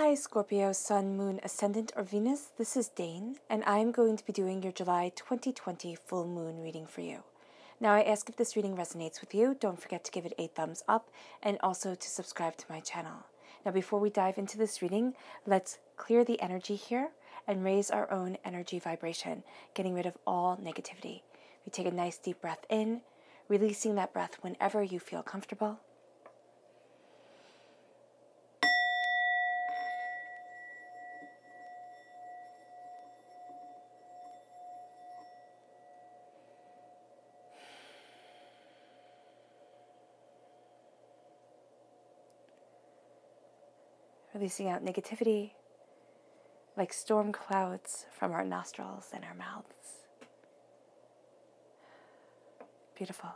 Hi Scorpio, Sun, Moon, Ascendant, or Venus, this is Dane, and I'm going to be doing your July 2020 full moon reading for you. Now I ask if this reading resonates with you, don't forget to give it a thumbs up and also to subscribe to my channel. Now before we dive into this reading, let's clear the energy here and raise our own energy vibration, getting rid of all negativity. We take a nice deep breath in, releasing that breath whenever you feel comfortable. Releasing out negativity like storm clouds from our nostrils and our mouths. Beautiful.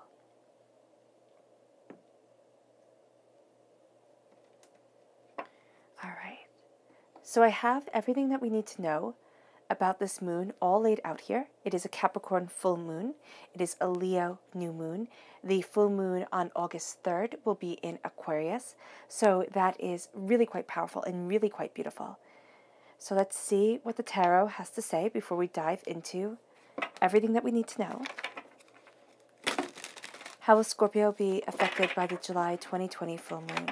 All right. So I have everything that we need to know about this moon all laid out here. It is a Capricorn full moon. It is a Leo new moon. The full moon on August 3rd will be in Aquarius. So that is really quite powerful and really quite beautiful. So let's see what the tarot has to say before we dive into everything that we need to know. How will Scorpio be affected by the July 2020 full moon?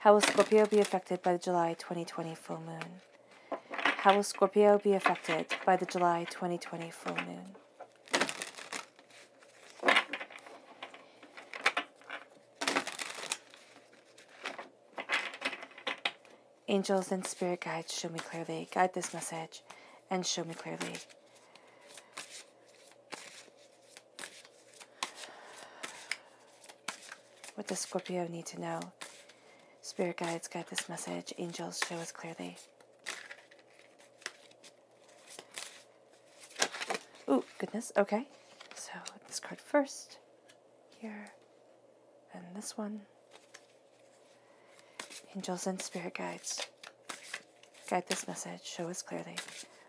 How will Scorpio be affected by the July 2020 full moon? How will Scorpio be affected by the July 2020 full moon? Angels and spirit guides, show me clearly. Guide this message and show me clearly. What does Scorpio need to know? Spirit guides, guide this message. Angels, show us clearly. Oh, goodness, okay. So this card first, here, and this one. Angels and spirit guides, guide this message, show us clearly.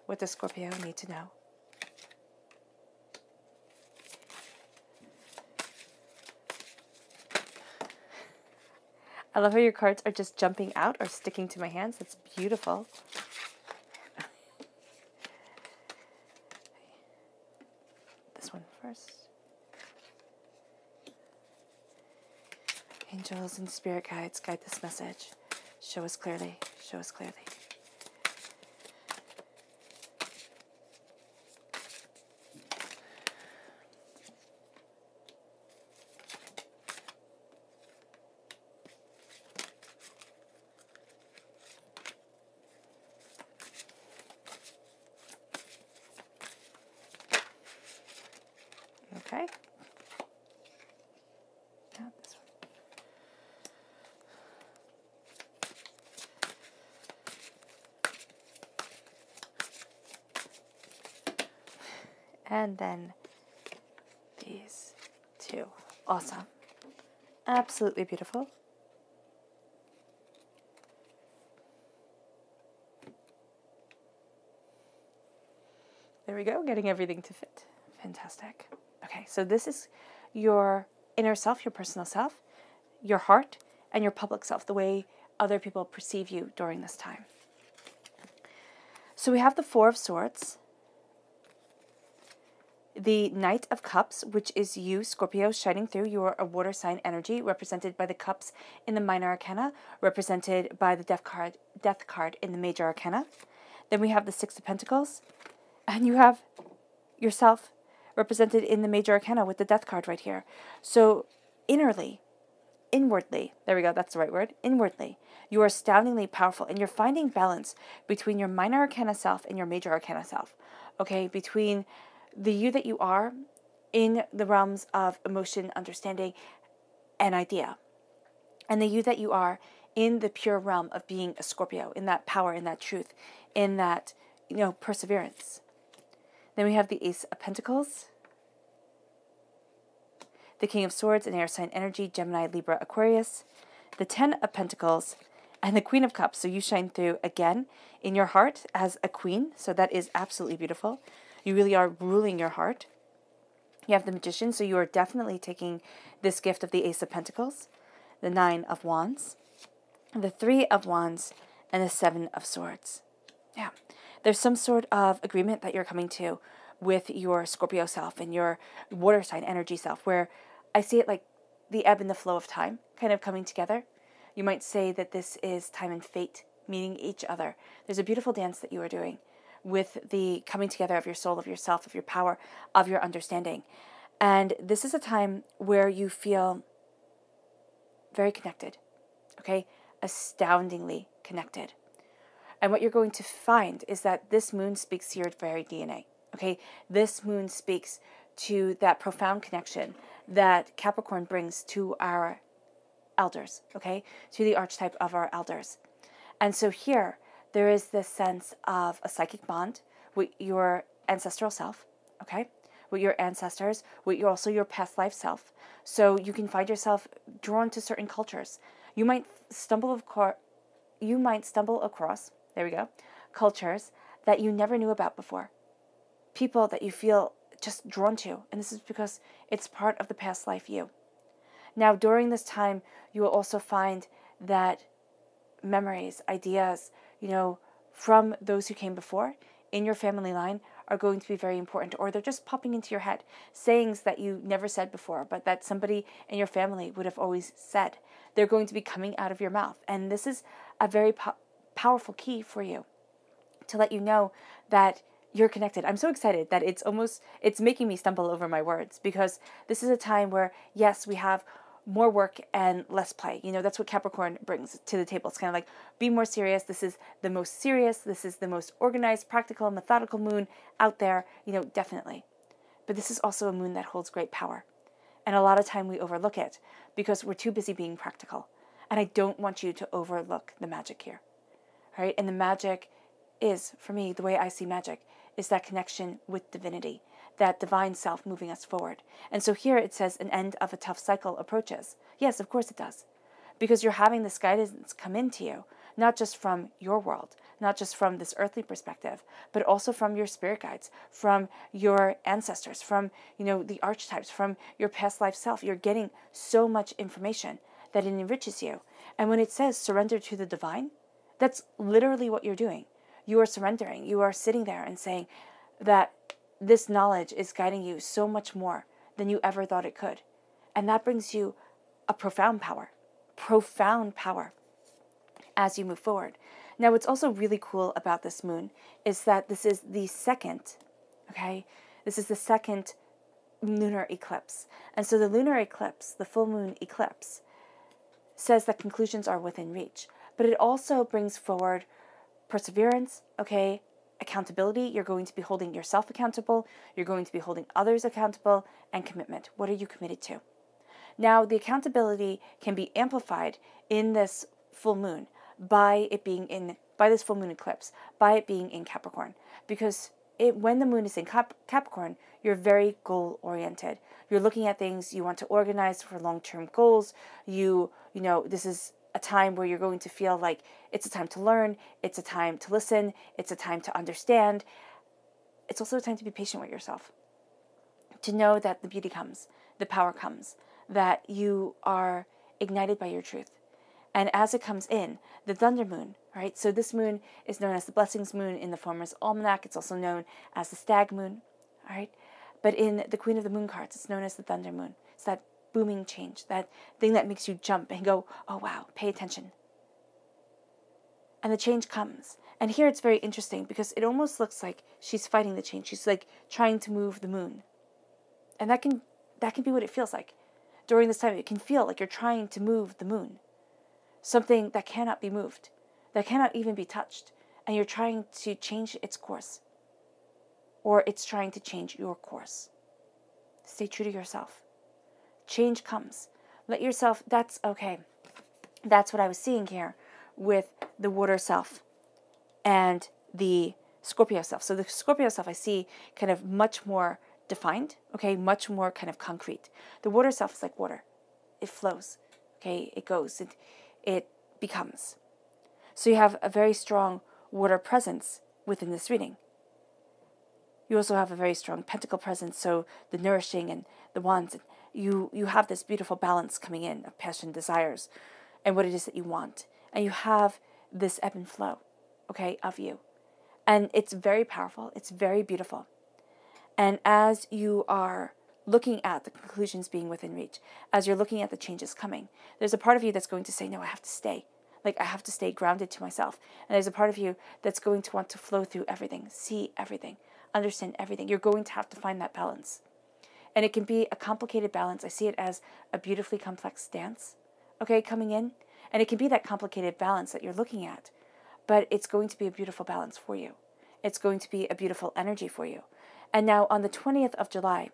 What does Scorpio need to know? I love how your cards are just jumping out or sticking to my hands. That's beautiful. Angels and spirit guides, guide this message. Show us clearly. Show us clearly. Okay. And then these two. Awesome. Absolutely beautiful. There we go, getting everything to fit. Fantastic. Okay, so this is your inner self, your personal self, your heart, and your public self, the way other people perceive you during this time. So we have the Four of Swords, the Knight of Cups, which is you, Scorpio, shining through. You are a water sign energy, represented by the cups in the minor arcana, represented by the death card in the major arcana. Then we have the Six of Pentacles, and you have yourself represented in the major arcana with the death card right here. So innerly, inwardly, there we go, that's the right word, inwardly, you are astoundingly powerful, and you're finding balance between your minor arcana self and your major arcana self, okay, between the you that you are in the realms of emotion, understanding, and idea, and the you that you are in the pure realm of being a Scorpio, in that power, in that truth, in that, you know, perseverance. Then we have the Ace of Pentacles, the King of Swords, and air sign energy, Gemini, Libra, Aquarius, the Ten of Pentacles, and the Queen of Cups. So you shine through again in your heart as a queen, so that is absolutely beautiful. You really are ruling your heart. You have the Magician, so you are definitely taking this gift of the Ace of Pentacles, the Nine of Wands, the Three of Wands, and the Seven of Swords. Yeah, there's some sort of agreement that you're coming to with your Scorpio self and your water sign energy self, where I see it like the ebb and the flow of time kind of coming together. You might say that this is time and fate meeting each other. There's a beautiful dance that you are doing with the coming together of your soul, of yourself, of your power, of your understanding. And this is a time where you feel very connected, okay? Astoundingly connected. And what you're going to find is that this moon speaks to your very DNA, okay? This moon speaks to that profound connection that Capricorn brings to our elders, okay? To the archetype of our elders. And so here, there is this sense of a psychic bond with your ancestral self, okay? With your ancestors, with your, also your past life self. So you can find yourself drawn to certain cultures. You might stumble across, there we go, cultures that you never knew about before. People that you feel just drawn to. And this is because it's part of the past life you. Now, during this time, you will also find that memories, ideas, you know, from those who came before in your family line are going to be very important, or they're just popping into your head, sayings that you never said before, but that somebody in your family would have always said. They're going to be coming out of your mouth. And this is a very powerful key for you to let you know that you're connected. I'm so excited that it's making me stumble over my words, because this is a time where, yes, we have more work and less play. You know, that's what Capricorn brings to the table. It's kind of like, be more serious. This is the most serious. This is the most organized, practical, methodical moon out there, you know, definitely. But this is also a moon that holds great power. And a lot of time we overlook it because we're too busy being practical. And I don't want you to overlook the magic here, all right? And the magic is, for me, the way I see magic, is that connection with divinity, that divine self moving us forward. And so here it says an end of a tough cycle approaches. Yes, of course it does. Because you're having this guidance come into you, not just from your world, not just from this earthly perspective, but also from your spirit guides, from your ancestors, from, you know, the archetypes, from your past life self. You're getting so much information that it enriches you. And when it says surrender to the divine, that's literally what you're doing. You are surrendering. You are sitting there and saying that this knowledge is guiding you so much more than you ever thought it could. And that brings you a profound power as you move forward. Now, what's also really cool about this moon is that this is the second, okay? This is the second lunar eclipse. And so the lunar eclipse, the full moon eclipse, says that conclusions are within reach. But it also brings forward perseverance, okay, accountability. You're going to be holding yourself accountable. You're going to be holding others accountable, and commitment. What are you committed to? Now, the accountability can be amplified in this full moon by this full moon eclipse, by it being in Capricorn, because when the moon is in Capricorn, you're very goal-oriented. You're looking at things you want to organize for long-term goals. You know, this is a time where you're going to feel like it's a time to learn, it's a time to listen, it's a time to understand. It's also a time to be patient with yourself, to know that the beauty comes, the power comes, that you are ignited by your truth. And as it comes in, the Thunder Moon, right? So this moon is known as the Blessings Moon in the Farmer's Almanac. It's also known as the Stag Moon, all right? But in the Queen of the Moon cards, it's known as the Thunder Moon. It's that booming change, that thing that makes you jump and go, oh wow, pay attention. And the change comes. And here it's very interesting because it almost looks like she's fighting the change. She's like trying to move the moon. And that can be what it feels like. During this time, it can feel like you're trying to move the moon. Something that cannot be moved, that cannot even be touched. And you're trying to change its course. Or it's trying to change your course. Stay true to yourself. Change comes. Let yourself, that's okay. That's what I was seeing here with the water self and the Scorpio self. So the Scorpio self I see kind of much more defined, okay, much more kind of concrete. The water self is like water. It flows, okay, it goes, it becomes. So you have a very strong water presence within this reading. You also have a very strong pentacle presence, so the nourishing and the wands, and you have this beautiful balance coming in of passion, desires, and what it is that you want. And you have this ebb and flow, okay, of you. And it's very powerful. It's very beautiful. And as you are looking at the conclusions being within reach, as you're looking at the changes coming, there's a part of you that's going to say, no, I have to stay. Like, I have to stay grounded to myself. And there's a part of you that's going to want to flow through everything, see everything, understand everything. You're going to have to find that balance. And it can be a complicated balance. I see it as a beautifully complex dance, okay, coming in. And it can be that complicated balance that you're looking at. But it's going to be a beautiful balance for you. It's going to be a beautiful energy for you. And now on the 20th of July,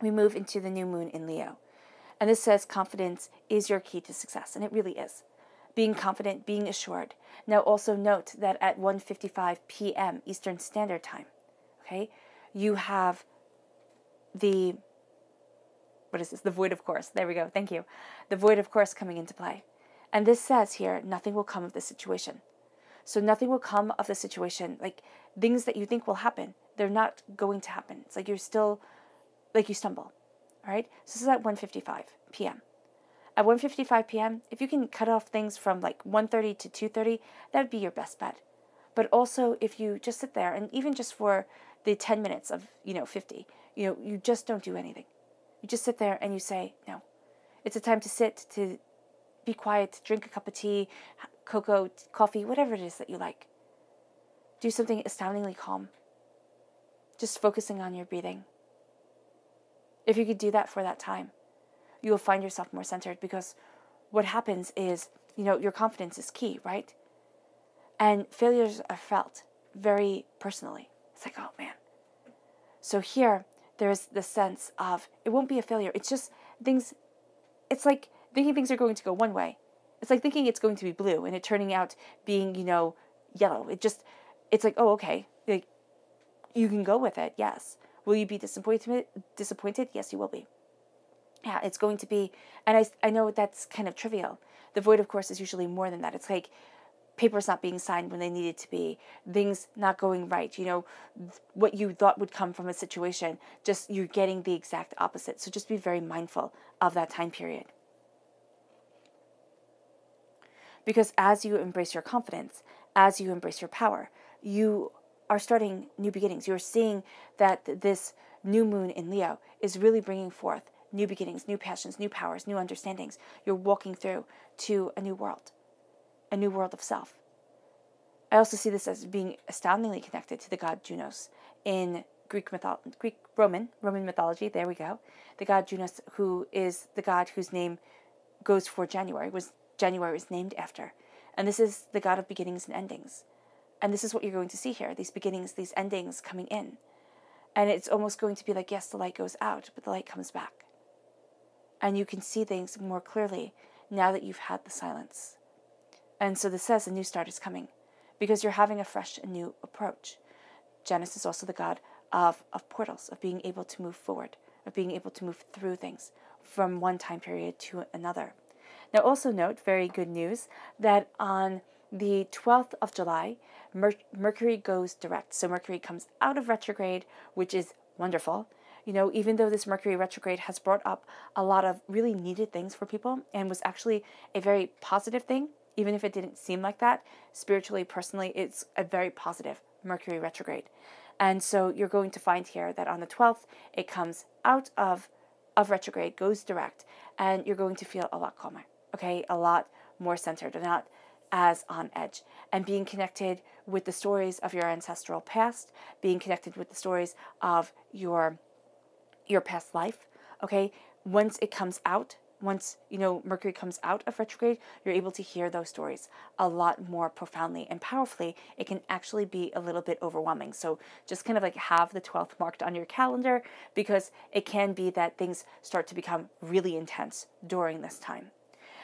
we move into the new moon in Leo. And this says confidence is your key to success. And it really is. Being confident, being assured. Now also note that at 1:55 p.m. Eastern Standard Time, okay, you have the, what is this? The Void of Course. There we go. Thank you. The Void of Course coming into play. And this says here, nothing will come of this situation. So nothing will come of the situation. Like, things that you think will happen, they're not going to happen. It's like you're still, like, you stumble, all right? So this is at 1:55 p.m. At 1:55 p.m., if you can cut off things from like 1:30 to 2:30, that'd be your best bet. But also, if you just sit there, and even just for the 10 minutes of, you know, 50, you know, you just don't do anything. You just sit there and you say, no. It's a time to sit, to be quiet, to drink a cup of tea, cocoa, coffee, whatever it is that you like. Do something astoundingly calm. Just focusing on your breathing. If you could do that for that time, you will find yourself more centered, because what happens is, you know, your confidence is key, right? And failures are felt very personally. It's like, oh man. So here, there's the sense of, it won't be a failure. It's just things, it's like thinking things are going to go one way. It's like thinking it's going to be blue and it turning out being, you know, yellow. It just, it's like, oh, okay. Like, you can go with it, yes. Will you be disappointed? Yes, you will be. Yeah, it's going to be, and I know that's kind of trivial. The Void, of course, is usually more than that. It's like papers not being signed when they needed to be, things not going right, you know, what you thought would come from a situation, just you're getting the exact opposite. So just be very mindful of that time period. Because as you embrace your confidence, as you embrace your power, you are starting new beginnings. You're seeing that this new moon in Leo is really bringing forth new beginnings, new passions, new powers, new understandings. You're walking through to a new world of self. I also see this as being astoundingly connected to the god Janus in Roman mythology. There we go. The god Janus, who is the god whose name goes for January, was January is named after. And this is the god of beginnings and endings. And this is what you're going to see here, these beginnings, these endings coming in. And it's almost going to be like, yes, the light goes out, but the light comes back. And you can see things more clearly now that you've had the silence. And so this says a new start is coming, because you're having a fresh and new approach. Janus is also the god of portals, of being able to move forward, of being able to move through things from one time period to another. Now also note, very good news, that on the 12th of July, Mercury goes direct. So Mercury comes out of retrograde, which is wonderful. You know, even though this Mercury retrograde has brought up a lot of really needed things for people and was actually a very positive thing, even if it didn't seem like that, spiritually, personally, it's a very positive Mercury retrograde. And so you're going to find here that on the 12th, it comes out of retrograde, goes direct, and you're going to feel a lot calmer, okay? A lot more centered, and not as on edge, and being connected with the stories of your ancestral past, being connected with the stories of your past life, okay? Once it comes out, once, you know, Mercury comes out of retrograde, you're able to hear those stories a lot more profoundly and powerfully. It can actually be a little bit overwhelming. So just kind of like have the 12th marked on your calendar, because it can be that things start to become really intense during this time.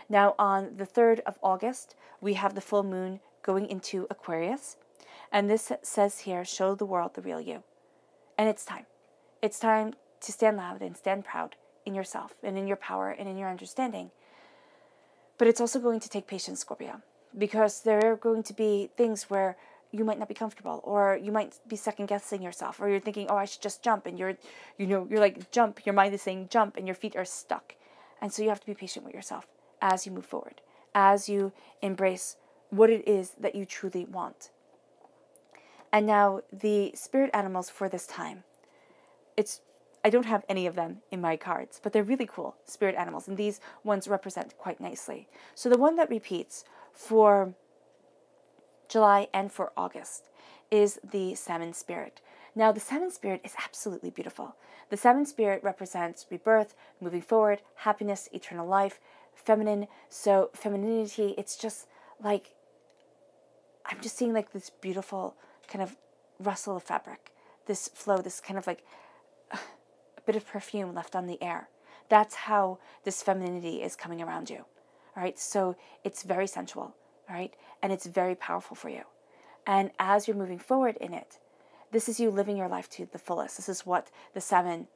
Now on the 3rd of August, we have the full moon going into Aquarius. And this says here, show the world the real you. And it's time. It's time to stand loud and stand proud in yourself and in your power and in your understanding. But it's also going to take patience, Scorpio, because there are going to be things where you might not be comfortable, or you might be second-guessing yourself, or you're thinking, oh, I should just jump, and you're, you know, you're like, jump, your mind is saying jump, and your feet are stuck. And so you have to be patient with yourself as you move forward, as you embrace what it is that you truly want. And now the spirit animals for this time. I don't have any of them in my cards, but they're really cool spirit animals, and these ones represent quite nicely. So the one that repeats for July and for August is the salmon spirit. Now the salmon spirit is absolutely beautiful. The salmon spirit represents rebirth, moving forward, happiness, eternal life, feminine. So femininity, it's just like, I'm just seeing like this beautiful kind of rustle of fabric, this flow, this kind of like a bit of perfume left on the air. That's how this femininity is coming around you. All right, so it's very sensual, all right, and it's very powerful for you. And as you're moving forward in it, this is you living your life to the fullest. This is what the salmon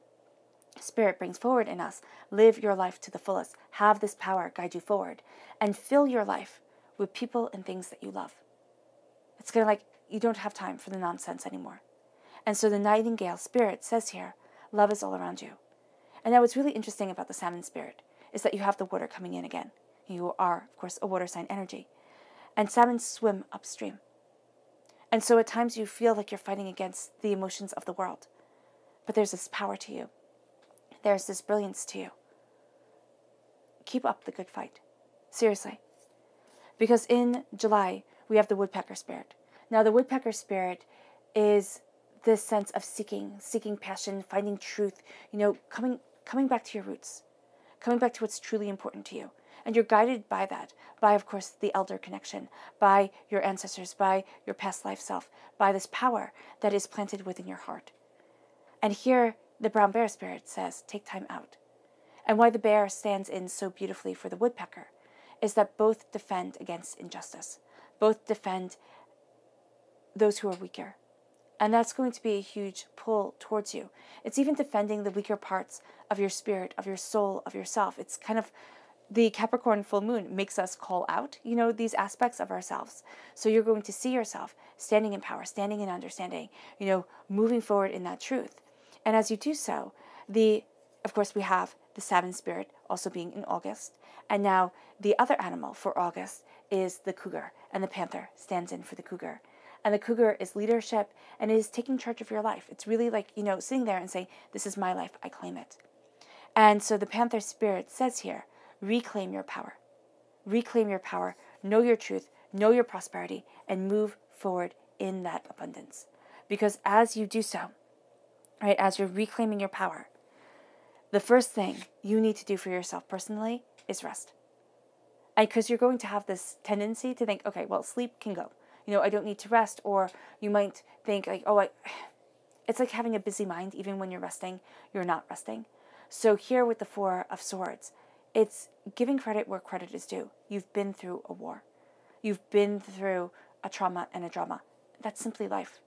spirit brings forward in us. Live your life to the fullest. Have this power guide you forward. And fill your life with people and things that you love. It's kind of like you don't have time for the nonsense anymore. And so the nightingale spirit says here, love is all around you. And now what's really interesting about the salmon spirit is that you have the water coming in again. You are, of course, a water sign energy. And salmon swim upstream. And so at times you feel like you're fighting against the emotions of the world. But there's this power to you. There's this brilliance to you. Keep up the good fight. Seriously. Because in July, we have the woodpecker spirit. Now the woodpecker spirit is this sense of seeking passion, finding truth, you know, coming back to your roots, coming back to what's truly important to you. And you're guided by that, by, of course, the elder connection, by your ancestors, by your past life self, by this power that is planted within your heart. And here, the brown bear spirit says, take time out. And why the bear stands in so beautifully for the woodpecker is that both defend against injustice, both defend those who are weaker. And that's going to be a huge pull towards you. It's even defending the weaker parts of your spirit, of your soul, of yourself. It's kind of the Capricorn full moon makes us call out, you know, these aspects of ourselves. So you're going to see yourself standing in power, standing in understanding, you know, moving forward in that truth. And as you do so, of course, we have the salmon spirit also being in August. And now the other animal for August is the cougar, and the panther stands in for the cougar. And the cougar is leadership, and it is taking charge of your life. It's really like, you know, sitting there and saying, this is my life, I claim it. And so the panther spirit says here, reclaim your power. Reclaim your power. Know your truth. Know your prosperity. And move forward in that abundance. Because as you do so, right, as you're reclaiming your power, the first thing you need to do for yourself personally is rest. And because you're going to have this tendency to think, okay, well, sleep can go. You know, I don't need to rest. Or you might think like, oh, it's like having a busy mind. Even when you're resting, you're not resting. So here with the Four of Swords, it's giving credit where credit is due. You've been through a war. You've been through a trauma and a drama. That's simply life.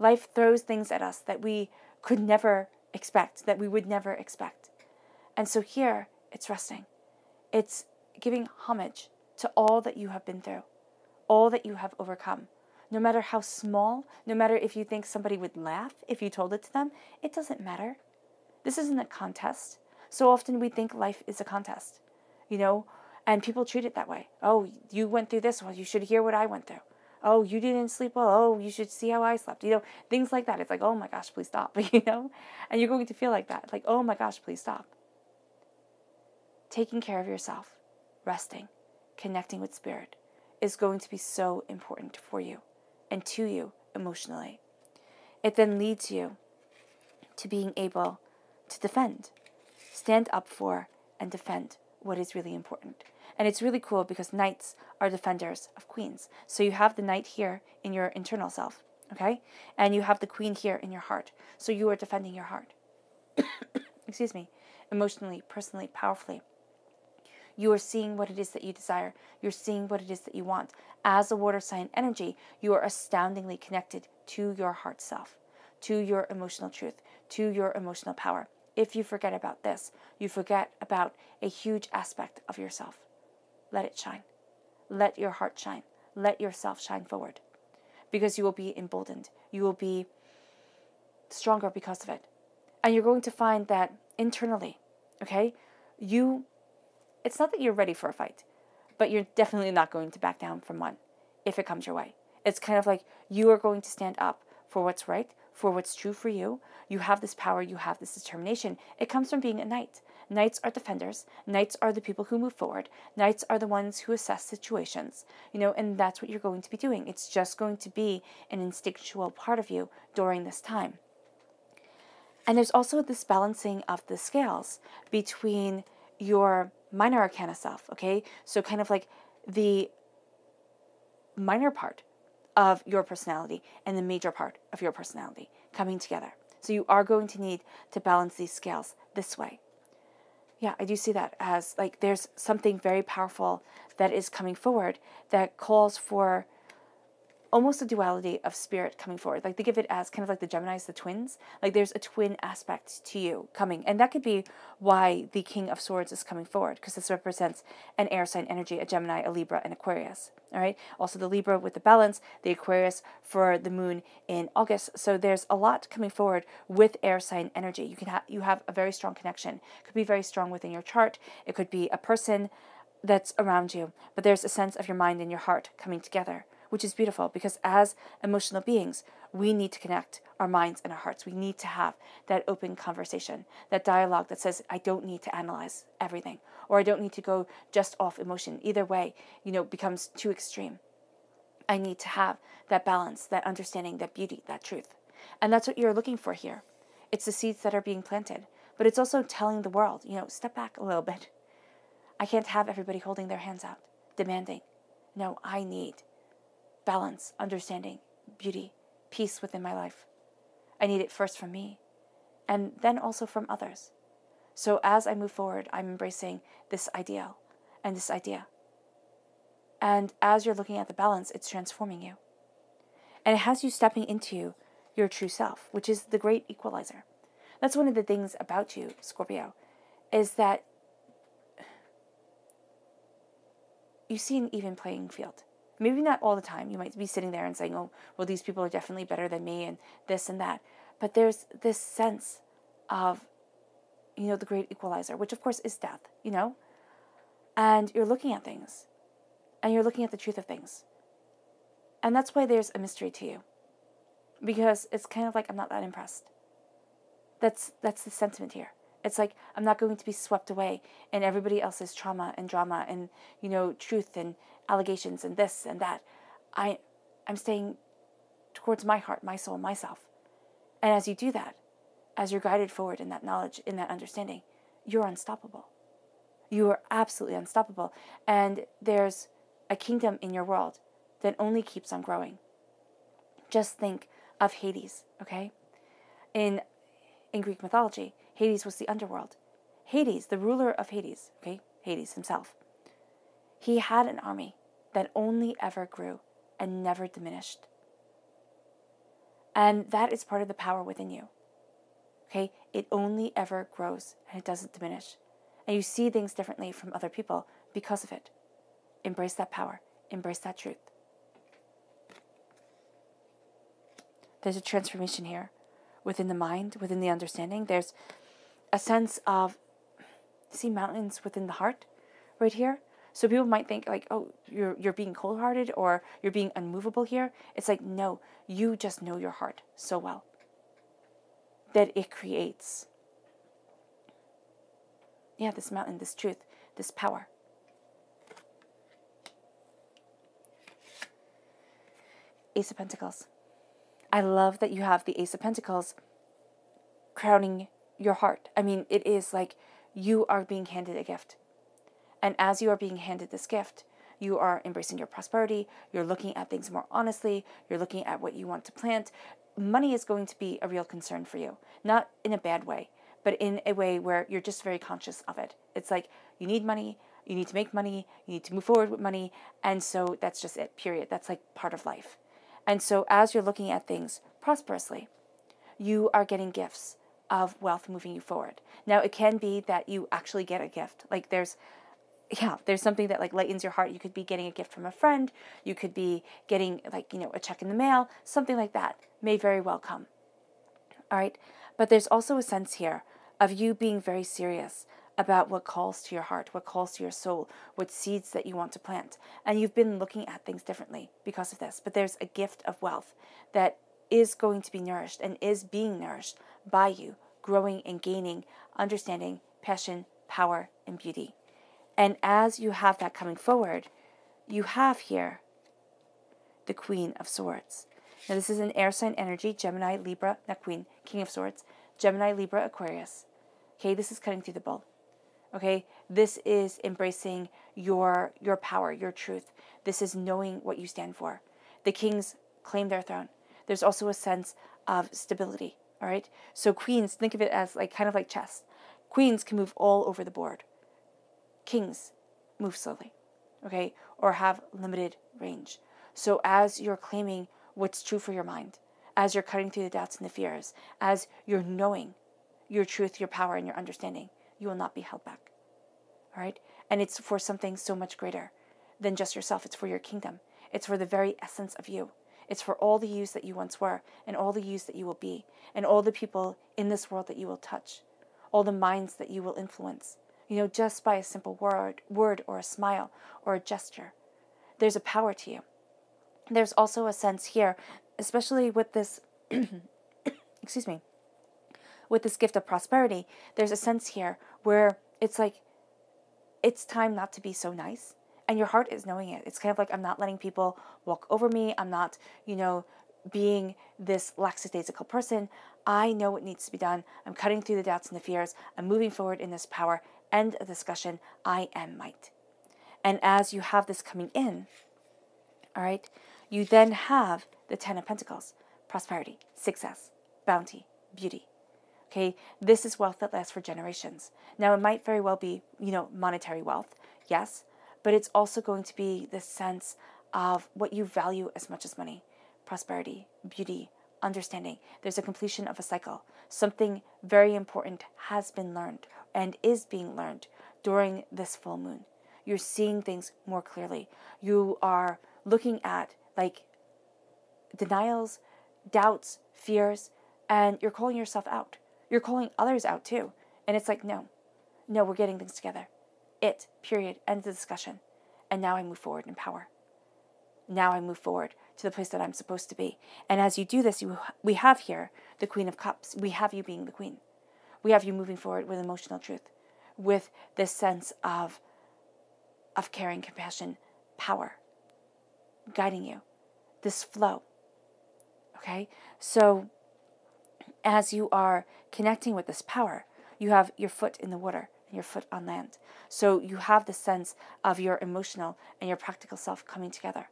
Life throws things at us that we could never expect, that we would never expect. And so here, it's resting. It's giving homage to all that you have been through, all that you have overcome. No matter how small, no matter if you think somebody would laugh if you told it to them, it doesn't matter. This isn't a contest. So often we think life is a contest, you know, and people treat it that way. Oh, you went through this. Well, you should hear what I went through. Oh, you didn't sleep well. Oh, you should see how I slept. You know, things like that. It's like, oh my gosh, please stop, you know, and you're going to feel like that. Like, oh my gosh, please stop. Taking care of yourself, resting, connecting with spirit is going to be so important for you and to you emotionally. It then leads you to being able to defend. Stand up for and defend what is really important. And it's really cool because knights are defenders of queens. So you have the knight here in your internal self, okay? And you have the queen here in your heart. So you are defending your heart. Excuse me. Emotionally, personally, powerfully. You are seeing what it is that you desire. You're seeing what it is that you want. As a water sign energy, you are astoundingly connected to your heart self, to your emotional truth, to your emotional power. If you forget about this, you forget about a huge aspect of yourself. Let it shine. Let your heart shine. Let yourself shine forward. Because you will be emboldened. You will be stronger because of it. And you're going to find that internally, okay, it's not that you're ready for a fight, but you're definitely not going to back down from one. if it comes your way. It's kind of like you are going to stand up for what's right, for what's true for you. You have this power, you have this determination. It comes from being a knight. Knights are defenders. Knights are the people who move forward. Knights are the ones who assess situations, you know, and that's what you're going to be doing. It's just going to be an instinctual part of you during this time. And there's also this balancing of the scales between your minor arcana self, okay? So kind of like the minor part of your personality and the major part of your personality coming together. So you are going to need to balance these scales this way. Yeah, I do see that as like there's something very powerful that is coming forward that calls for almost a duality of spirit coming forward. Like think of it as kind of like the Geminis, the twins. Like there's a twin aspect to you coming. And that could be why the King of Swords is coming forward, because this represents an air sign energy, a Gemini, a Libra, and Aquarius. All right. Also the Libra with the balance, the Aquarius for the moon in August. So there's a lot coming forward with air sign energy. You can have a very strong connection. It could be very strong within your chart. It could be a person that's around you, but there's a sense of your mind and your heart coming together, which is beautiful, because as emotional beings, we need to connect our minds and our hearts. We need to have that open conversation, that dialogue that says, I don't need to analyze everything, or I don't need to go just off emotion. Either way, you know, becomes too extreme. I need to have that balance, that understanding, that beauty, that truth. And that's what you're looking for here. It's the seeds that are being planted, but it's also telling the world, you know, step back a little bit. I can't have everybody holding their hands out, demanding. No, I need balance, understanding, beauty, peace within my life. I need it first from me, and then also from others. So as I move forward, I'm embracing this ideal and this idea. And as you're looking at the balance, it's transforming you. And it has you stepping into your true self, which is the great equalizer. That's one of the things about you, Scorpio, is that you see an even playing field. Maybe not all the time. You might be sitting there and saying, oh, well, these people are definitely better than me and this and that. But there's this sense of, you know, the great equalizer, which of course is death, you know? And you're looking at things and you're looking at the truth of things. And that's why there's a mystery to you, because it's kind of like, I'm not that impressed. That's the sentiment here. It's like, I'm not going to be swept away in everybody else's trauma and drama and, you know, truth and allegations and this and that. I'm staying towards my heart, my soul, myself. And as you do that, as you're guided forward in that knowledge, in that understanding, you're unstoppable. You are absolutely unstoppable. And there's a kingdom in your world that only keeps on growing. Just think of Hades, okay? In Greek mythology, Hades was the underworld. Hades, the ruler of Hades, okay, Hades himself, he had an army that only ever grew and never diminished. And that is part of the power within you, okay? It only ever grows and it doesn't diminish. And you see things differently from other people because of it. Embrace that power. Embrace that truth. There's a transformation here within the mind, within the understanding. There's a sense of, see, mountains within the heart right here. So people might think like, oh, you're being cold-hearted or you're being unmovable here. It's like, no, you just know your heart so well that it creates, yeah, this mountain, this truth, this power. Ace of Pentacles. I love that you have the Ace of Pentacles crowning your heart. I mean, it is like you are being handed a gift. And as you are being handed this gift, you are embracing your prosperity. You're looking at things more honestly. You're looking at what you want to plant. Money is going to be a real concern for you. Not in a bad way, but in a way where you're just very conscious of it. It's like you need money. You need to make money. You need to move forward with money. And so that's just it, period. That's like part of life. And so as you're looking at things prosperously, you are getting gifts of wealth moving you forward. Now, it can be that you actually get a gift. Like there's something that like lightens your heart. You could be getting a gift from a friend. You could be getting like, you know, a check in the mail. Something like that may very well come. All right. But there's also a sense here of you being very serious about what calls to your heart, what calls to your soul, what seeds that you want to plant. And you've been looking at things differently because of this. But there's a gift of wealth that is going to be nourished and is being nourished by you, growing and gaining understanding, passion, power, and beauty. And as you have that coming forward, you have here the Queen of Swords. Now this is an air sign energy, Gemini, Libra, not Queen, King of Swords, Gemini, Libra, Aquarius. Okay, this is cutting through the bull. Okay, this is embracing your power, your truth. This is knowing what you stand for. The kings claim their throne. There's also a sense of stability, all right? So queens, think of it as like kind of like chess. Queens can move all over the board. Kings move slowly, okay, or have limited range. So as you're claiming what's true for your mind, as you're cutting through the doubts and the fears, as you're knowing your truth, your power, and your understanding, you will not be held back, all right? And it's for something so much greater than just yourself. It's for your kingdom. It's for the very essence of you. It's for all the yous that you once were and all the yous that you will be and all the people in this world that you will touch, all the minds that you will influence, you know, just by a simple word or a smile or a gesture. There's a power to you. There's also a sense here, especially with this, excuse me, with this gift of prosperity, there's a sense here where it's like, it's time not to be so nice. And your heart is knowing it. It's kind of like, I'm not letting people walk over me. I'm not, you know, being this lackadaisical person. I know what needs to be done. I'm cutting through the doubts and the fears. I'm moving forward in this power. End of discussion. I am might. And as you have this coming in, all right, you then have the Ten of Pentacles, prosperity, success, bounty, beauty. Okay, this is wealth that lasts for generations. Now, it might very well be, you know, monetary wealth, yes, but it's also going to be the sense of what you value as much as money, prosperity, beauty, understanding. There's a completion of a cycle. Something very important has been learned and is being learned during this full moon. You're seeing things more clearly. You are looking at, like, denials, doubts, fears, and you're calling yourself out. You're calling others out too. And it's like, no, no, we're getting things together. It, period, end the discussion. And now I move forward in power. Now I move forward to the place that I'm supposed to be. And as you do this, we have here the Queen of Cups. We have you being the queen. We have you moving forward with emotional truth, with this sense of caring, compassion, power, guiding you, this flow, okay? So as you are connecting with this power, you have your foot in the water and your foot on land. So you have the sense of your emotional and your practical self coming together.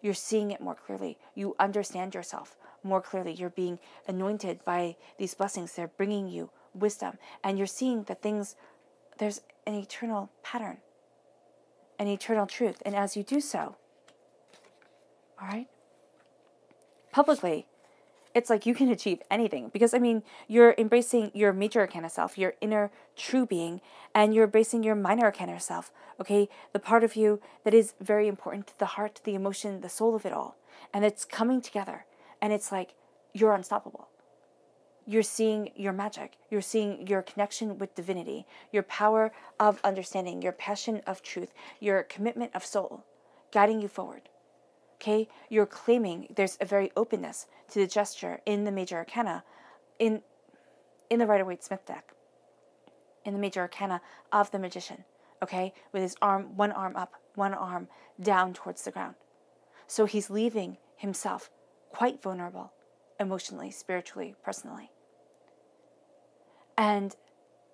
You're seeing it more clearly. You understand yourself more clearly. You're being anointed by these blessings. They're bringing you wisdom. And you're seeing that things, there's an eternal pattern, an eternal truth. And as you do so, all right, publicly, it's like you can achieve anything because, I mean, you're embracing your major arcana self, your inner true being, and you're embracing your minor arcana self, okay? The part of you that is very important, the heart, the emotion, the soul of it all. And it's coming together and it's like you're unstoppable. You're seeing your magic. You're seeing your connection with divinity, your power of understanding, your passion of truth, your commitment of soul guiding you forward. Okay, you're claiming there's a very openness to the gesture in the Major Arcana, in the Rider-Waite-Smith deck, in the Major Arcana of the Magician, okay, with his arm, one arm up, one arm down towards the ground. So he's leaving himself quite vulnerable, emotionally, spiritually, personally. And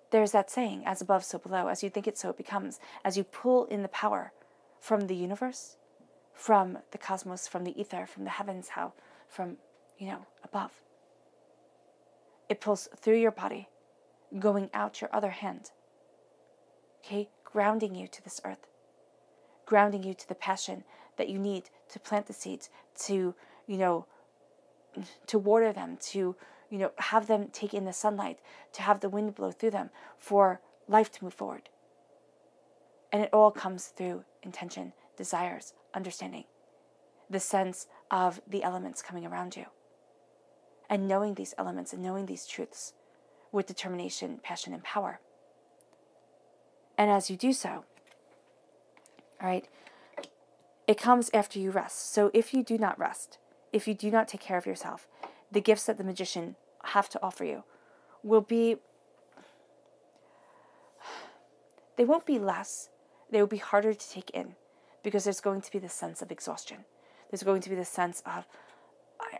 there's that saying, as above, so below, as you think it, so it becomes. As you pull in the power from the universe, from the cosmos, from the ether, from the heavens, how, from, you know, above. It pulls through your body, going out your other hand, okay, grounding you to this earth, grounding you to the passion that you need to plant the seeds, to, you know, to water them, to, you know, have them take in the sunlight, to have the wind blow through them, for life to move forward. And it all comes through intention, desires, understanding, the sense of the elements coming around you, and knowing these elements and knowing these truths with determination, passion, and power. And as you do so, all right, it comes after you rest. So if you do not rest, if you do not take care of yourself, the gifts that the magician have to offer you will be, they won't be less, they will be harder to take in, because there's going to be this sense of exhaustion. There's going to be this sense of,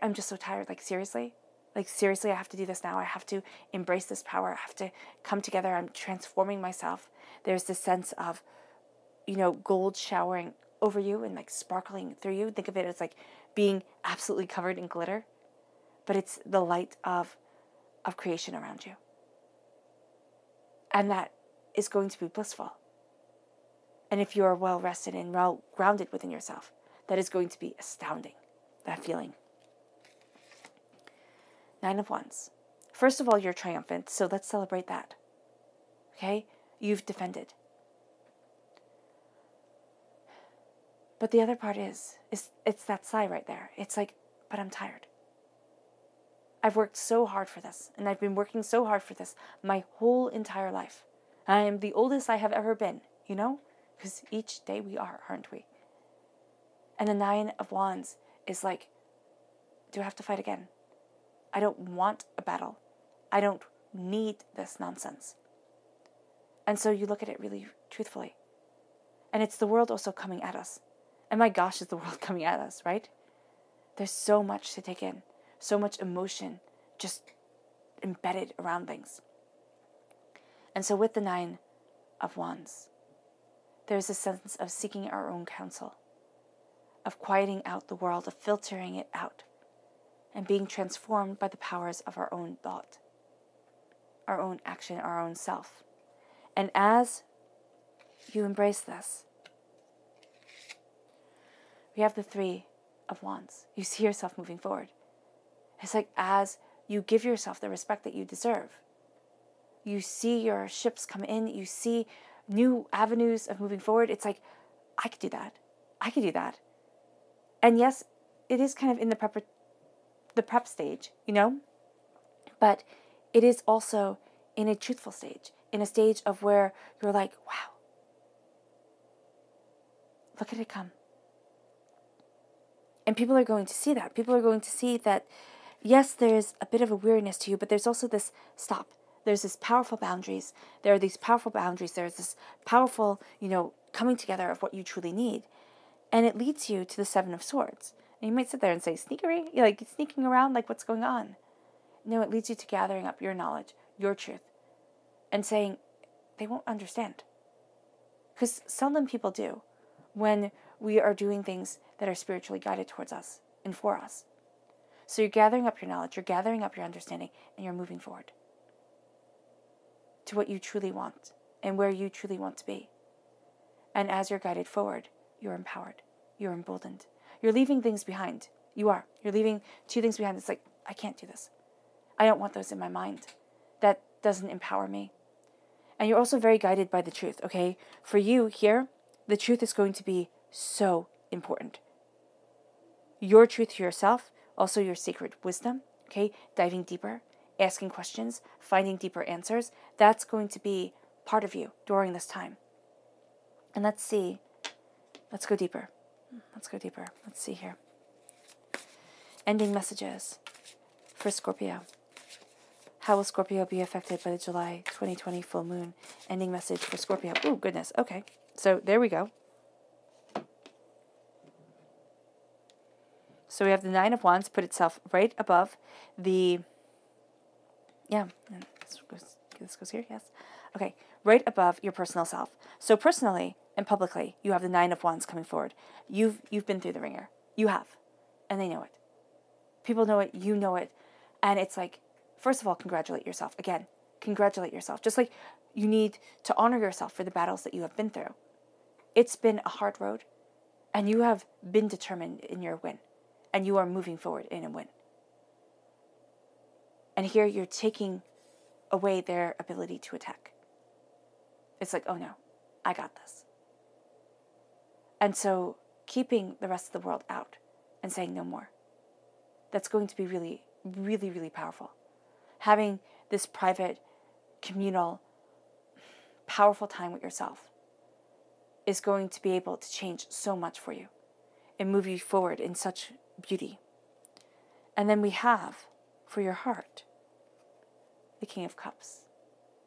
I'm just so tired, like seriously? Like seriously, I have to do this now. I have to embrace this power. I have to come together. I'm transforming myself. There's this sense of, you know, gold showering over you and like sparkling through you. Think of it as like being absolutely covered in glitter, but it's the light of creation around you. And that is going to be blissful. And if you are well rested and well grounded within yourself, that is going to be astounding, that feeling. 9 of Wands. First of all, you're triumphant, so let's celebrate that. Okay? You've defended. But the other part is it's that sigh right there. It's like, but I'm tired. I've worked so hard for this, and I've been working so hard for this my whole entire life. I am the oldest I have ever been, you know? Because each day we are, aren't we? And the 9 of Wands is like, do I have to fight again? I don't want a battle. I don't need this nonsense. And so you look at it really truthfully. And it's the world also coming at us. And my gosh, is the world coming at us, right? There's so much to take in. So much emotion just embedded around things. And so with the 9 of Wands, there's a sense of seeking our own counsel, of quieting out the world, of filtering it out, and being transformed by the powers of our own thought, our own action, our own self. And as you embrace this, we have the 3 of Wands. You see yourself moving forward. It's like as you give yourself the respect that you deserve, you see your ships come in, you see new avenues of moving forward. It's like, I could do that. I could do that. And yes, it is kind of in the prep stage, you know, but it is also in a truthful stage, in a stage of where you're like, wow, look at it come. And people are going to see that. People are going to see that, yes, there's a bit of a weariness to you, but there's also this stop. There's this powerful boundaries. There are these powerful boundaries. There's this powerful, you know, coming together of what you truly need. And it leads you to the 7 of Swords. And you might sit there and say, sneakery? You're like sneaking around, like what's going on? No, it leads you to gathering up your knowledge, your truth, and saying, they won't understand. Because seldom people do when we are doing things that are spiritually guided towards us and for us. So you're gathering up your knowledge, you're gathering up your understanding, and you're moving forward to what you truly want and where you truly want to be. And as you're guided forward, you're empowered, you're emboldened. You're leaving things behind. You are. You're leaving 2 things behind. It's like, I can't do this. I don't want those in my mind. That doesn't empower me. And you're also very guided by the truth, okay? For you here, the truth is going to be so important. Your truth to yourself, also your sacred wisdom, okay? Diving deeper, asking questions, finding deeper answers. That's going to be part of you during this time. And let's see. Let's go deeper. Let's go deeper. Let's see here. Ending messages for Scorpio. How will Scorpio be affected by the July 2020 full moon? Ending message for Scorpio. Oh, goodness. Okay. So there we go. So we have the 9 of Wands put itself right above the... Yeah. This goes here. Yes. Okay. Right above your personal self. So personally... and publicly, you have the 9 of Wands coming forward. You've been through the ringer. You have. And they know it. People know it. You know it. And it's like, first of all, congratulate yourself. Again, congratulate yourself. Just like you need to honor yourself for the battles that you have been through. It's been a hard road. And you have been determined in your win. And you are moving forward in a win. And here you're taking away their ability to attack. It's like, oh no, I got this. And so keeping the rest of the world out and saying no more, that's going to be really, really, really powerful. Having this private, communal powerful time with yourself is going to be able to change so much for you and move you forward in such beauty. And then we have, for your heart, the King of Cups.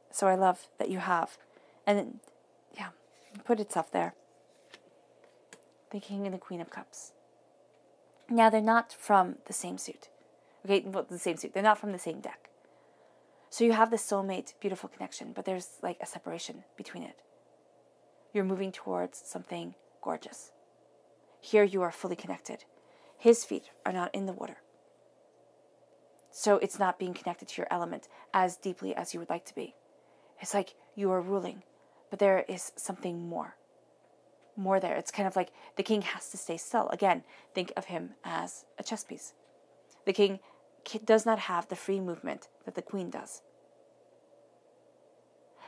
So I love that you have, and yeah, put itself there, the King and the Queen of Cups. Now, they're not from the same suit. Okay, well, the same suit. They're not from the same deck. So you have this soulmate, beautiful connection, but there's like a separation between it. You're moving towards something gorgeous. Here you are fully connected. His feet are not in the water. So it's not being connected to your element as deeply as you would like to be. It's like you are ruling, but there is something more. More there. It's kind of like the king has to stay still. Again, think of him as a chess piece. The king does not have the free movement that the queen does.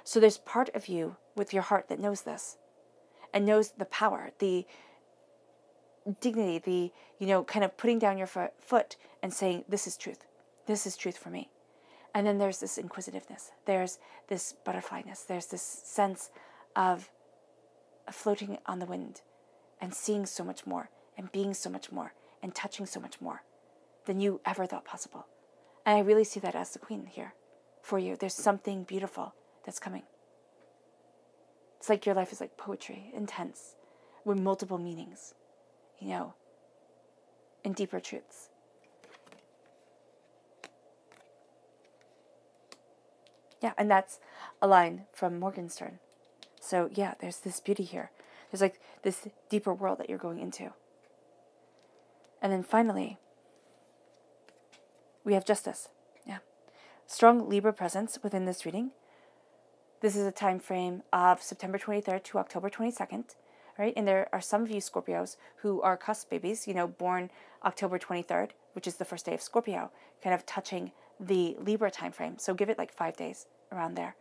So there's part of you with your heart that knows this and knows the power, the dignity, the, you know, kind of putting down your foot and saying, this is truth. This is truth for me. And then there's this inquisitiveness. There's this butterflyness. There's this sense of floating on the wind and seeing so much more and being so much more and touching so much more than you ever thought possible. And I really see that as the queen here for you. There's something beautiful that's coming. It's like your life is like poetry, intense, with multiple meanings, you know, and deeper truths. Yeah, and that's a line from Morgenstern. So yeah, there's this beauty here. There's like this deeper world that you're going into. And then finally, we have justice. Yeah. Strong Libra presence within this reading. This is a time frame of September 23rd to October 22nd, right? And there are some of you Scorpios who are cusp babies, you know, born October 23rd, which is the first day of Scorpio, kind of touching the Libra time frame. So give it like 5 days around there.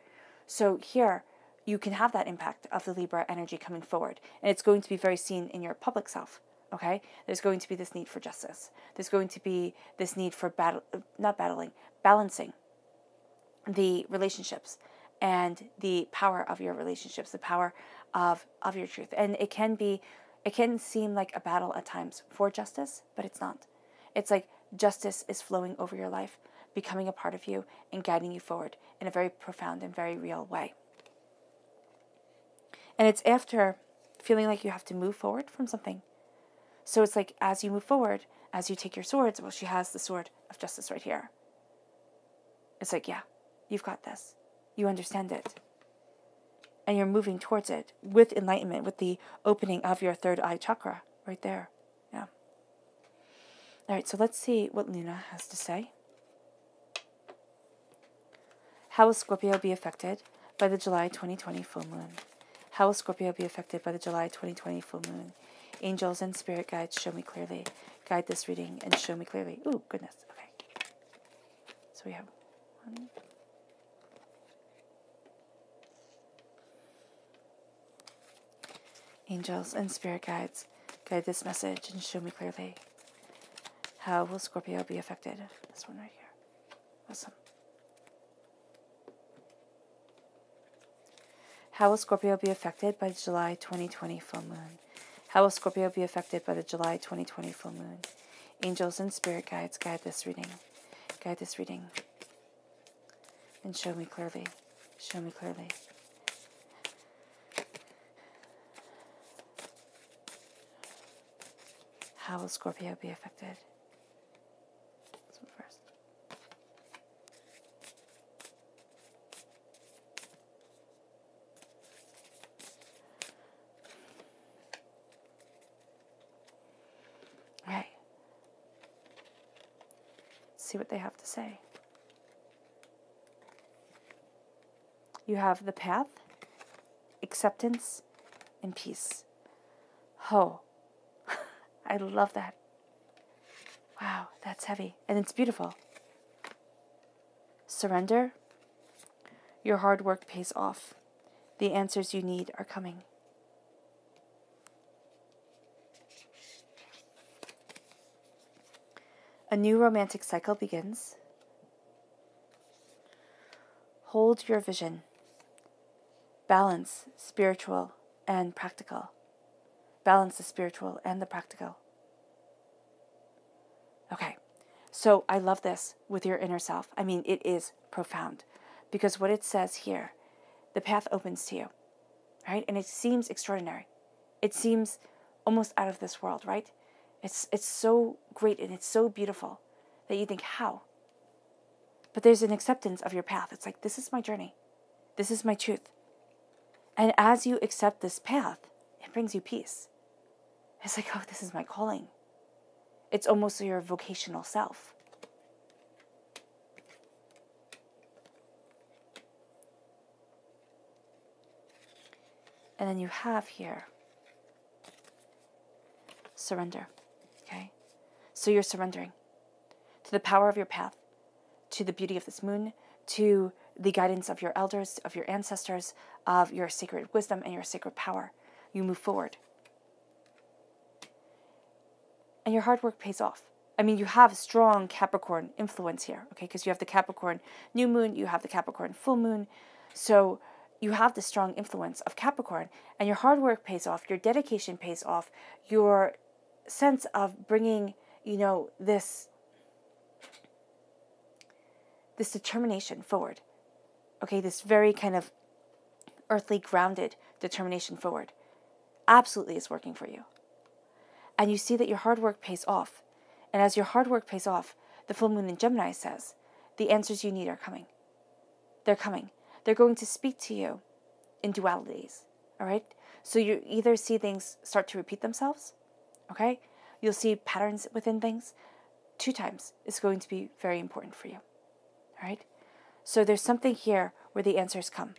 So here, you can have that impact of the Libra energy coming forward. And it's going to be very seen in your public self, okay? There's going to be this need for justice. There's going to be this need for balancing the relationships and the power of your relationships, the power of your truth. And it can seem like a battle at times for justice, but it's not. It's like justice is flowing over your life, becoming a part of you and guiding you forward in a very profound and very real way. And it's after feeling like you have to move forward from something. So it's like as you move forward, as you take your swords, well, she has the sword of justice right here. It's like, yeah, you've got this. You understand it. And you're moving towards it with enlightenment, with the opening of your third eye chakra right there. Yeah. All right, so let's see what Luna has to say. How will Scorpio be affected by the July 2020 full moon? How will Scorpio be affected by the July 2020 full moon? Angels and spirit guides, show me clearly. Guide this reading and show me clearly. Ooh, goodness. Okay. So we have one. Angels and spirit guides, guide this message and show me clearly. How will Scorpio be affected? This one right here. Awesome. How will Scorpio be affected by the July 2020 full moon? How will Scorpio be affected by the July 2020 full moon? Angels and spirit guides, guide this reading. Guide this reading. And show me clearly. Show me clearly. How will Scorpio be affected? What they have to say. You have the path, acceptance, and peace. Oh, I love that. Wow, that's heavy. And it's beautiful. Surrender. Your hard work pays off. The answers you need are coming. A new romantic cycle begins. Hold your vision. Balance spiritual and practical. Balance the spiritual and the practical. Okay, so I love this with your inner self. I mean, it is profound because what it says here, the path opens to you, right? And it seems extraordinary. It seems almost out of this world, right? It's so great and it's so beautiful that you think, how? But there's an acceptance of your path. It's like, this is my journey. This is my truth. And as you accept this path, it brings you peace. It's like, oh, this is my calling. It's almost your vocational self. And then you have here surrender, okay? So you're surrendering to the power of your path, to the beauty of this moon, to the guidance of your elders, of your ancestors, of your sacred wisdom and your sacred power. You move forward. And your hard work pays off. I mean, you have strong Capricorn influence here, okay? Because you have the Capricorn new moon, you have the Capricorn full moon. So you have the strong influence of Capricorn, and your hard work pays off, your dedication pays off, your sense of bringing, you know, this determination forward, okay? This very kind of earthly grounded determination forward absolutely is working for you. And you see that your hard work pays off. And as your hard work pays off, the full moon in Gemini says, the answers you need are coming. They're coming. They're going to speak to you in dualities, all right? So you either see things start to repeat themselves, okay? You'll see patterns within things. 2 times is going to be very important for you, all right? So there's something here where the answers come.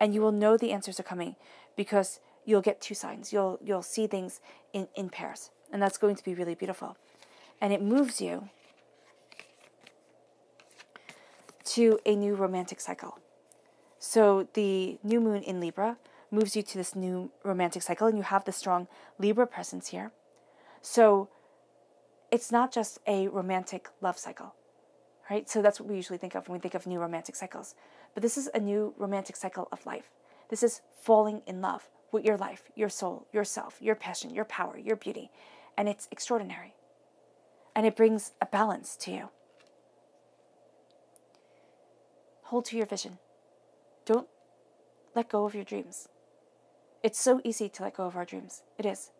And you will know the answers are coming because you'll get 2 signs. You'll see things in pairs. And that's going to be really beautiful. And it moves you to a new romantic cycle. So the new moon in Libra moves you to this new romantic cycle, and you have the strong Libra presence here. So it's not just a romantic love cycle, right? So that's what we usually think of when we think of new romantic cycles. But this is a new romantic cycle of life. This is falling in love with your life, your soul, yourself, your passion, your power, your beauty. And it's extraordinary. And it brings a balance to you. Hold to your vision. Don't let go of your dreams. It's so easy to let go of our dreams. It is.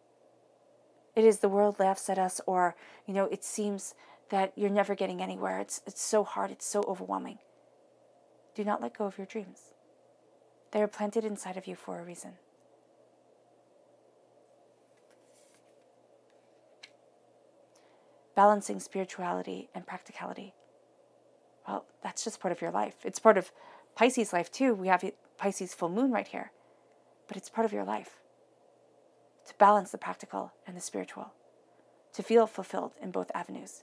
It is. The world laughs at us, or, you know, it seems that you're never getting anywhere. It's so hard. It's so overwhelming. Do not let go of your dreams. They are planted inside of you for a reason. Balancing spirituality and practicality. Well, that's just part of your life. It's part of Pisces life too. We have Pisces full moon right here. But it's part of your life. To balance the practical and the spiritual. To feel fulfilled in both avenues.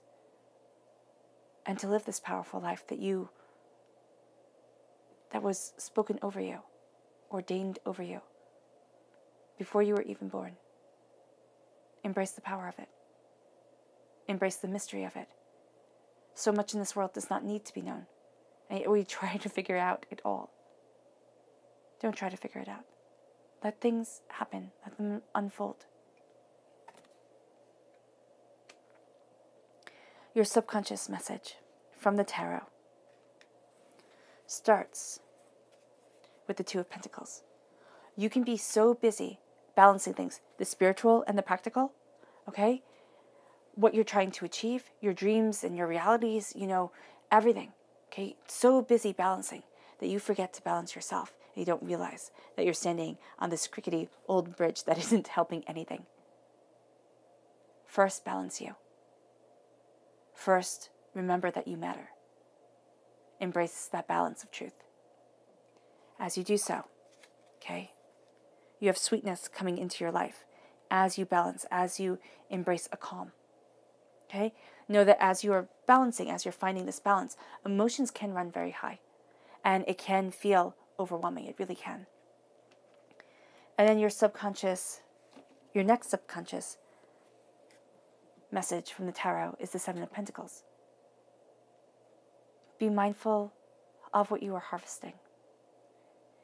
And to live this powerful life that was spoken over you, ordained over you, before you were even born. Embrace the power of it. Embrace the mystery of it. So much in this world does not need to be known. And yet we try to figure out it all. Don't try to figure it out. Let things happen. Let them unfold. Your subconscious message from the tarot starts with the 2 of Pentacles. You can be so busy balancing things, the spiritual and the practical, okay? What you're trying to achieve, your dreams and your realities, you know, everything, okay? So busy balancing that you forget to balance yourself, and you don't realize that you're standing on this crickety old bridge that isn't helping anything. First, balance you. First, remember that you matter. Embrace that balance of truth. As you do so, okay, you have sweetness coming into your life as you balance, as you embrace a calm. Okay? Know that as you are balancing, as you're finding this balance, emotions can run very high. And it can feel overwhelming. It really can. And then your subconscious, your next subconscious message from the tarot is the 7 of Pentacles. Be mindful of what you are harvesting.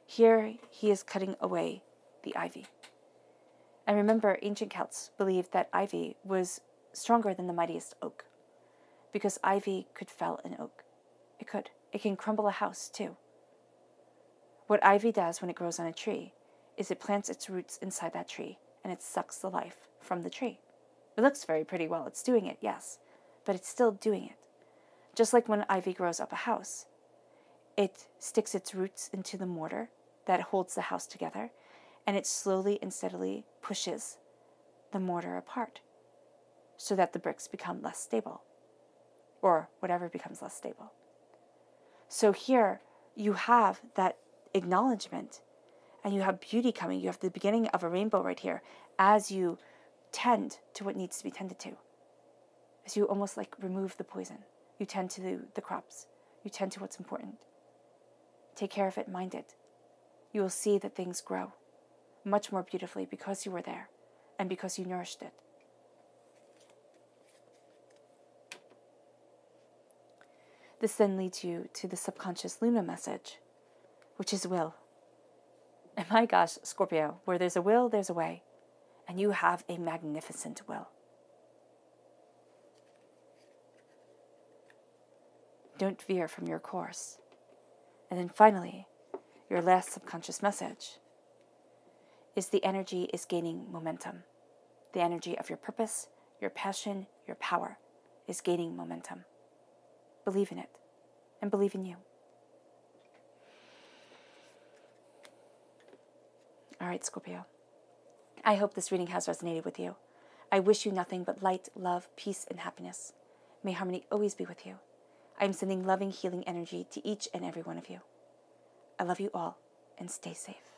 Here he is cutting away the ivy. And remember, ancient Celts believed that ivy was stronger than the mightiest oak, because ivy could fell an oak. It could. It can crumble a house, too. What ivy does when it grows on a tree is it plants its roots inside that tree, and it sucks the life from the tree. It looks very pretty while it's doing it, yes, but it's still doing it. Just like when ivy grows up a house, it sticks its roots into the mortar that holds the house together, and it slowly and steadily pushes the mortar apart so that the bricks become less stable, or whatever becomes less stable. So here you have that acknowledgement, and you have beauty coming. You have the beginning of a rainbow right here as you tend to what needs to be tended to. As you almost like remove the poison. You tend to the crops. You tend to what's important. Take care of it, mind it. You will see that things grow much more beautifully because you were there and because you nourished it. This then leads you to the subconscious Luna message, which is will. And my gosh, Scorpio, where there's a will, there's a way. And you have a magnificent will. Don't veer from your course. And then finally, your last subconscious message is the energy is gaining momentum. The energy of your purpose, your passion, your power is gaining momentum. Believe in it and believe in you. All right, Scorpio. I hope this reading has resonated with you. I wish you nothing but light, love, peace, and happiness. May harmony always be with you. I am sending loving, healing energy to each and every one of you. I love you all, and stay safe.